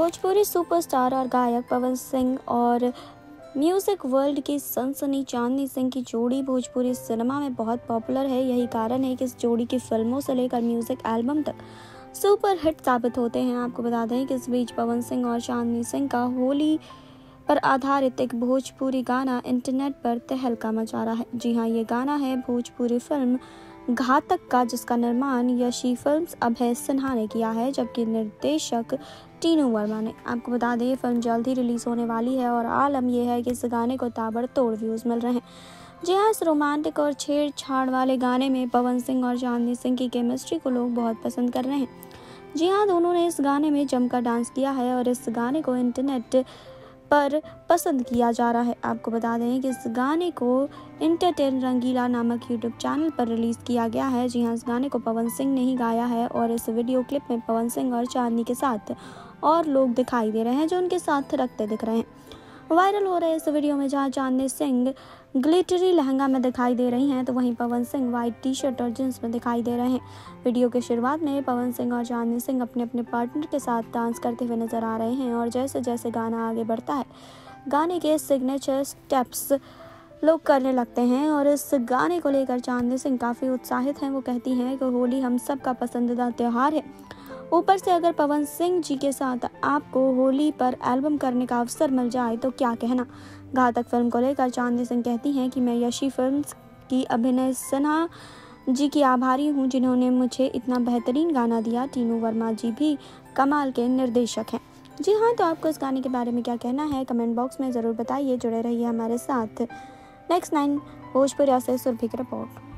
Bhojpuri superstar और गायक पवन सिंह और म्यूज़िक वर्ल्ड की सनसनी चांदनी सिंह की जोड़ी भोजपुरी सिनेमा में बहुत पॉपुलर है। यही कारण है कि इस जोड़ी की फिल्मों से लेकर म्यूज़िक एल्बम तक सुपर हिट साबित होते हैं। आपको बता दें कि इस बीच पवन सिंह और चांदनी सिंह का होली पर आधारित एक भोजपुरी गाना इंटरनेट पर तहलका मचा रहा है। जी हाँ, ये गाना है भोजपुरी फिल्म घातक का, जिसका निर्माण यशी फिल्म्स अभय सिन्हा ने किया है, जबकि निर्देशक टीनू वर्मा ने। आपको बता दें, ये फिल्म जल्द ही रिलीज होने वाली है और आलम यह है कि इस गाने को ताबड़तोड़ व्यूज़ मिल रहे हैं। जी हाँ, इस रोमांटिक और छेड़छाड़ वाले गाने में पवन सिंह और चांदनी सिंह की केमिस्ट्री को लोग बहुत पसंद कर रहे हैं। जी हाँ, दोनों ने इस गाने में जमकर डांस किया है और इस गाने को इंटरनेट पर पसंद किया जा रहा है। आपको बता दें कि इस गाने को एंटरटेनर रंगीला नामक यूट्यूब चैनल पर रिलीज़ किया गया है। जी हाँ, इस गाने को पवन सिंह ने ही गाया है और इस वीडियो क्लिप में पवन सिंह और चांदनी के साथ और लोग दिखाई दे रहे हैं जो उनके साथ थिरकते दिख रहे हैं। वायरल हो रहे इस वीडियो में जहाँ चांदनी सिंह ग्लिटरी लहंगा में दिखाई दे रही हैं, तो वहीं Pawan Singh white T shirt और जींस में दिखाई दे रहे हैं। वीडियो के शुरुआत में पवन सिंह और चांदनी सिंह अपने अपने पार्टनर के साथ डांस करते हुए नजर आ रहे हैं और जैसे जैसे गाना आगे बढ़ता है, गाने के सिग्नेचर स्टेप्स लोग करने लगते हैं और इस गाने को लेकर चांदनी सिंह काफ़ी उत्साहित हैं। वो कहती हैं कि होली हम सब का पसंदीदा त्यौहार है, ऊपर से अगर पवन सिंह जी के साथ आपको होली पर एल्बम करने का अवसर मिल जाए तो क्या कहना। घातक फिल्म को लेकर चांदनी सिंह कहती हैं कि मैं यशी फिल्म्स की अभिनय सिन्हा जी की आभारी हूं, जिन्होंने मुझे इतना बेहतरीन गाना दिया। टीनू वर्मा जी भी कमाल के निर्देशक हैं। जी हाँ, तो आपको इस गाने के बारे में क्या कहना है, कमेंट बॉक्स में ज़रूर बताइए। जुड़े रहिए हमारे साथ। नेक्स्ट 9 भोजपुरिया से सुरभि की रिपोर्ट।